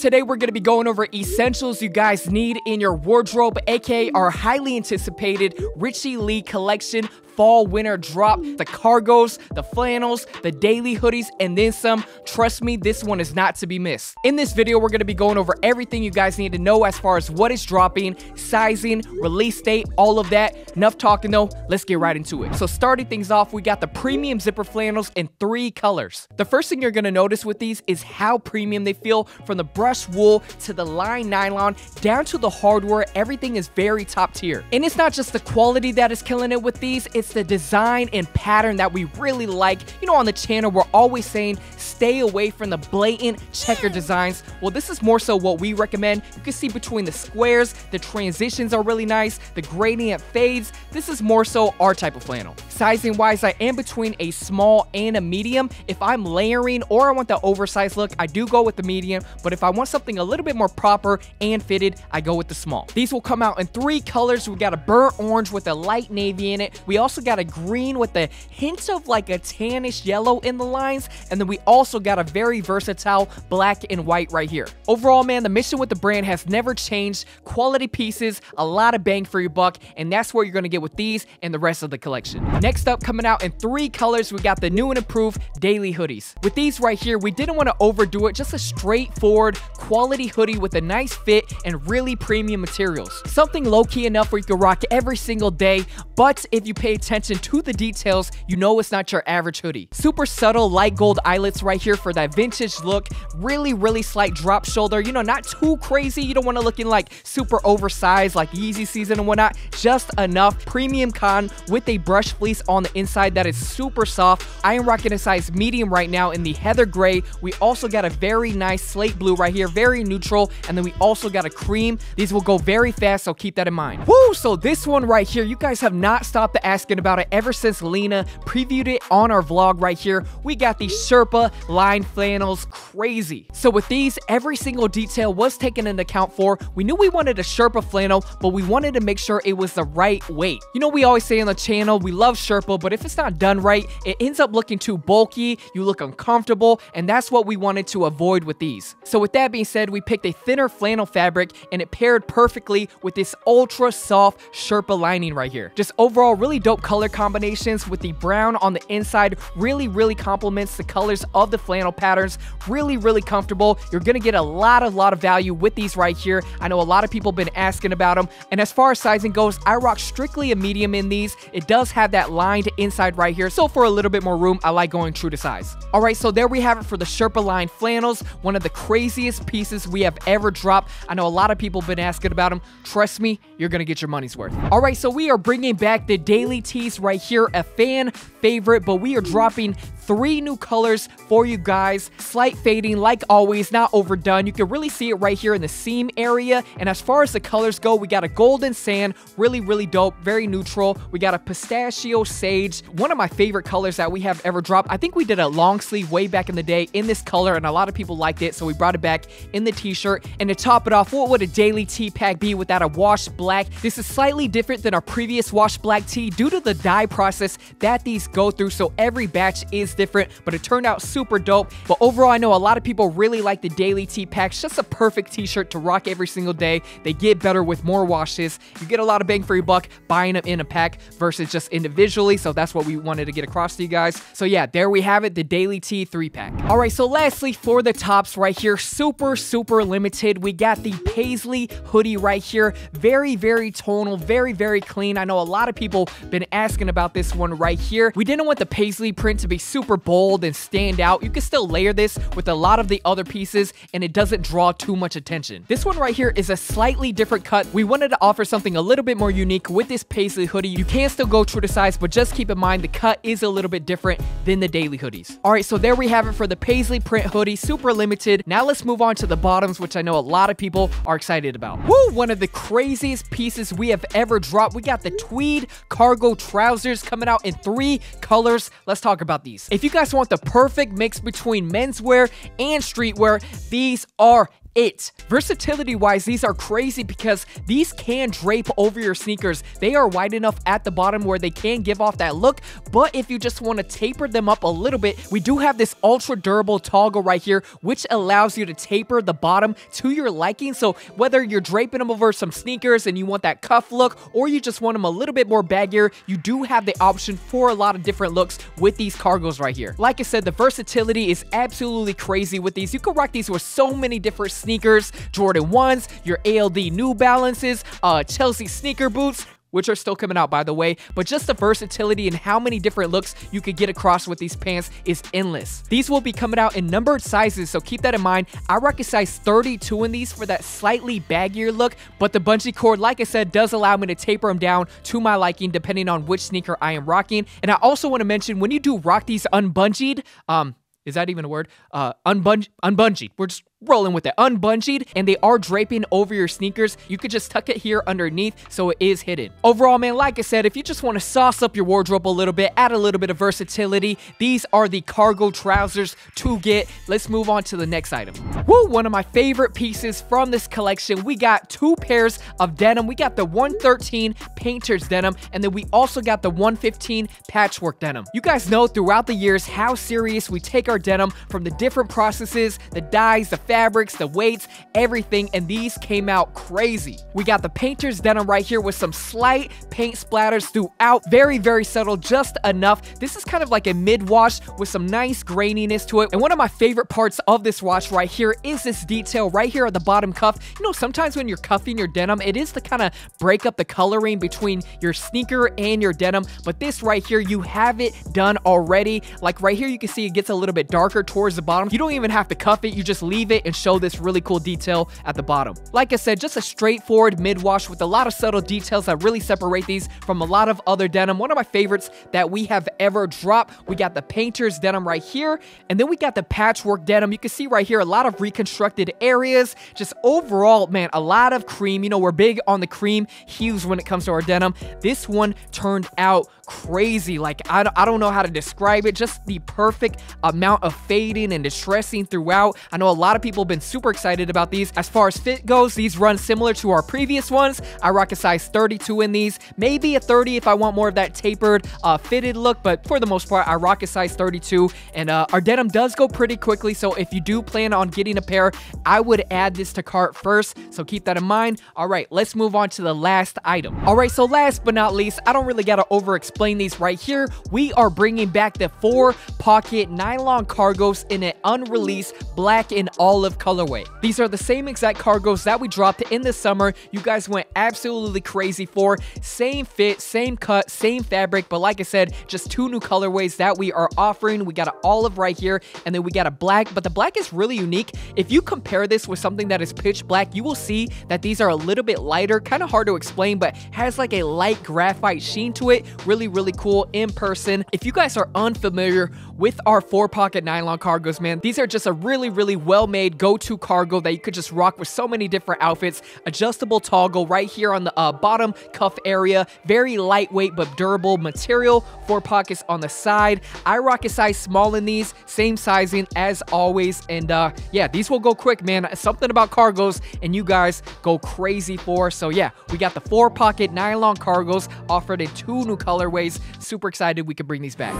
today we're going to be going over essentials you guys need in your wardrobe, aka our highly anticipated Richie Le collection fall/winter drop. The cargos, the flannels, the daily hoodies, and then some. Trust me, this one is not to be missed. In this video, we're going to be going over everything you guys need to know as far as what is dropping, sizing, release date, all of that. Enough talking though, let's get right into it. So starting things off, we got the premium zipper flannels in 3 colors. The first thing you're going to notice with these is how premium they feel, from the brush wool to the lined nylon down to the hardware. Everything is very top tier. And it's not just the quality that is killing it with these, it's the design and pattern that we really like. You know, on the channel, we're always saying stay away from the blatant checker designs. Well, this is more so what we recommend. You can see between the squares, the transitions are really nice, the gradient fades. This is more so our type of flannel. Sizing wise, I am between a small and a medium. If I'm layering or I want the oversized look, I do go with the medium, but if I want something a little bit more proper and fitted, I go with the small. These will come out in 3 colors. We got a burnt orange with a light navy in it. We also got a green with a hint of like a tannish yellow in the lines, and then we also got a very versatile black and white right here. Overall, man, the mission with the brand has never changed. Quality pieces, a lot of bang for your buck, and that's what you're gonna get with these and the rest of the collection. Next up, coming out in 3 colors, we got the new and improved daily hoodies. With these right here, we didn't want to overdo it, just a straightforward quality hoodie with a nice fit and really premium materials. Something low-key enough where you can rock every single day, but if you pay attention to the details, you know it's not your average hoodie. Super subtle light gold eyelets right here for that vintage look. Really slight drop shoulder, you know, not too crazy. You don't want to looking like super oversized like Yeezy season and whatnot. Just enough premium cotton with a brush fleece on the inside that is super soft. I am rocking a size medium right now in the heather gray. We also got a very nice slate blue right here, very neutral, and then we also got a cream. These will go very fast, so keep that in mind. Woo! So this one right here, you guys have not stopped asking about it ever since Lyna previewed it on our vlog right here. We got these Sherpa lined flannels, crazy. So with these, every single detail was taken into account for. We knew we wanted a Sherpa flannel, but we wanted to make sure it was the right weight. You know, we always say on the channel, we love Sherpa, but if it's not done right, it ends up looking too bulky, you look uncomfortable, and that's what we wanted to avoid with these. So with that being said, we picked a thinner flannel fabric, and it paired perfectly with this ultra soft Sherpa lining right here. Just overall, really dope color combinations with the brown on the inside. Really complements the colors of the flannel patterns. Really comfortable. You're gonna get a lot of value with these right here. I know a lot of people been asking about them. And as far as sizing goes, I rock strictly a medium in these. It does have that lined inside right here, so for a little bit more room, I like going true to size. All right, so there we have it for the Sherpa lined flannels, one of the craziest pieces we have ever dropped. I know a lot of people been asking about them. Trust me, you're gonna get your money's worth. All right, so we are bringing back the daily tees right here, a fan favorite, but we are dropping 3 new colors for you guys. Slight fading, like always, not overdone. You can really see it right here in the seam area. And as far as the colors go, we got a golden sand, really dope, very neutral. We got a pistachio sage, one of my favorite colors that we have ever dropped. I think we did a long sleeve way back in the day in this color, and a lot of people liked it, so we brought it back in the t-shirt. And to top it off, what would a daily tee pack be without a wash black? This is slightly different than our previous wash black tee due to the dye process that these go through, so every batch is different, but it turned out super dope. But overall, I know a lot of people really like the daily tee packs. Just a perfect t-shirt to rock every single day. They get better with more washes. You get a lot of bang for your buck buying them in a pack versus just individually, so that's what we wanted to get across to you guys. So yeah, there we have it, the daily tee 3-pack. All right, so lastly, for the tops right here, super limited. We got the paisley hoodie right here, very tonal, very clean. I know a lot of people been asking about this one right here. We didn't want the paisley print to be super bold and stand out. You can still layer this with a lot of the other pieces and it doesn't draw too much attention. This one right here is a slightly different cut. We wanted to offer something a little bit more unique with this paisley hoodie. You can still go true to size, but just keep in mind the cut is a little bit different than the daily hoodies. All right, so there we have it for the paisley print hoodie, super limited. Now let's move on to the bottoms, which I know a lot of people are excited about. Woo! One of the craziest pieces we have ever dropped. We got the tweed cargo trousers coming out in 3 colors. Let's talk about these. If you guys want the perfect mix between menswear and streetwear, these are it. Versatility-wise, these are crazy because these can drape over your sneakers. They are wide enough at the bottom where they can give off that look, but if you just want to taper them up a little bit, we do have this ultra-durable toggle right here, which allows you to taper the bottom to your liking. So whether you're draping them over some sneakers and you want that cuff look, or you just want them a little bit more baggier, you do have the option for a lot of different looks with these cargos right here. Like I said, the versatility is absolutely crazy with these. You can rock these with so many different sneakers, Jordan 1s, your ALD New Balances, Chelsea sneaker boots, which are still coming out, by the way, but just the versatility and how many different looks you could get across with these pants is endless. These will be coming out in numbered sizes, so keep that in mind. I rock a size 32 in these for that slightly baggier look, but the bungee cord, like I said, does allow me to taper them down to my liking depending on which sneaker I am rocking. And I also want to mention, when you do rock these unbungeed, is that even a word? Unbungeed. We're just rolling with it. Unbungeed, and they are draping over your sneakers. You could just tuck it here underneath so it is hidden. Overall, man, like I said, if you just want to sauce up your wardrobe a little bit, add a little bit of versatility, these are the cargo trousers to get. Let's move on to the next item. Woo, one of my favorite pieces from this collection. We got two pairs of denim. We got the 113 Painter's Denim, and then we also got the 115 Patchwork Denim. You guys know throughout the years how serious we take our denim, from the different processes, the dyes, the fabrics, the weights, everything, and these came out crazy. We got the Painter's Denim right here with some slight paint splatters throughout, very, very subtle, just enough. This is kind of like a mid-wash with some nice graininess to it, and one of my favorite parts of this watch right here is this detail right here at the bottom cuff. You know, sometimes when you're cuffing your denim, it is to kind of break up the coloring between your sneaker and your denim, but this right here, you have it done already. Like right here, you can see it gets a little bit darker towards the bottom. You don't even have to cuff it, you just leave it and show this really cool detail at the bottom. Like I said, just a straightforward mid-wash with a lot of subtle details that really separate these from a lot of other denim. One of my favorites that we have ever dropped. We got the Painter's Denim right here, and then we got the Patchwork Denim. You can see right here a lot of reconstructed areas. Just overall, man, a lot of cream. You know, we're big on the cream hues when it comes to our denim. This one turned out crazy. Like, I don't know how to describe it. Just the perfect amount of fading and distressing throughout. I know a lot of people have been super excited about these. As far as fit goes, these run similar to our previous ones. I rock a size 32 in these, maybe a 30 if I want more of that tapered fitted look, but for the most part I rock a size 32, and our denim does go pretty quickly, so if you do plan on getting a pair, I would add this to cart first, so keep that in mind. Alright, let's move on to the last item. Alright, so last but not least, I don't really gotta over-explain these right here. We are bringing back the 4-pocket nylon cargos in an unreleased black and all of colorway. These are the same exact cargos that we dropped in the summer. You guys went absolutely crazy for same fit, same cut, same fabric, but like I said, just two new colorways that we are offering. We got an olive right here, and then we got a black, but the black is really unique. If you compare this with something that is pitch black, you will see that these are a little bit lighter, kind of hard to explain, but has like a light graphite sheen to it. Really, really cool in person. If you guys are unfamiliar with our 4-pocket nylon cargos, man, these are just a really, really well-made go-to cargo that you could just rock with so many different outfits. Adjustable toggle right here on the bottom cuff area, very lightweight but durable material, 4 pockets on the side. I rock a size small in these, same sizing as always, and yeah, these will go quick, man. Something about cargos and you guys go crazy for, so yeah, we got the 4-pocket nylon cargos offered in two new colorways. Super excited we could bring these back.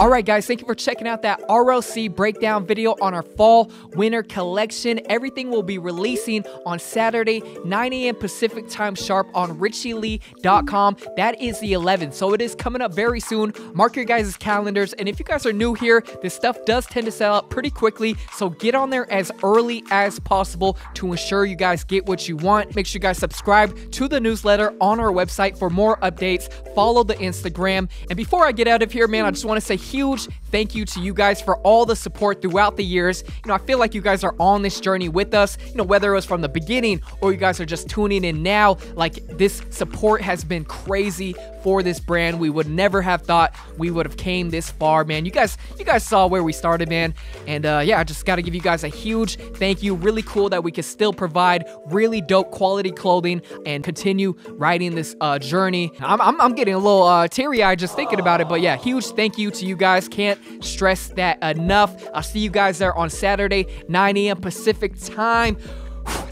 Alright guys, thank you for checking out that RLC breakdown video on our fall winter collection. Everything will be releasing on Saturday, 9 AM Pacific time sharp on RichieLe.com. That is the 11th, so it is coming up very soon. Mark your guys' calendars, and if you guys are new here, this stuff does tend to sell out pretty quickly, so get on there as early as possible to ensure you guys get what you want. Make sure you guys subscribe to the newsletter on our website for more updates. Follow the Instagram, and before I get out of here, man, I just want to say huge thank you to you guys for all the support throughout the years. You know, I feel like you guys are on this journey with us, you know, whether it was from the beginning or you guys are just tuning in now. Like, this support has been crazy for this brand. We would never have thought we would have came this far, man. You guys saw where we started, man. And yeah, I just got to give you guys a huge thank you. Really cool that we can still provide really dope quality clothing and continue riding this journey. I'm getting a little teary-eyed just thinking about it, but yeah, huge thank you to you guys. Can't stress that enough. I'll see you guys there on Saturday, 9 a.m. Pacific time.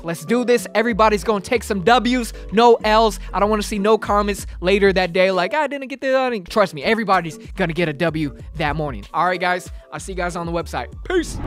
Let's do this. Everybody's gonna take some W's, no L's. I don't want to see no comments later that day like, I didn't get that. Trust me, everybody's gonna get a W that morning. All right, guys, I'll see you guys on the website. Peace.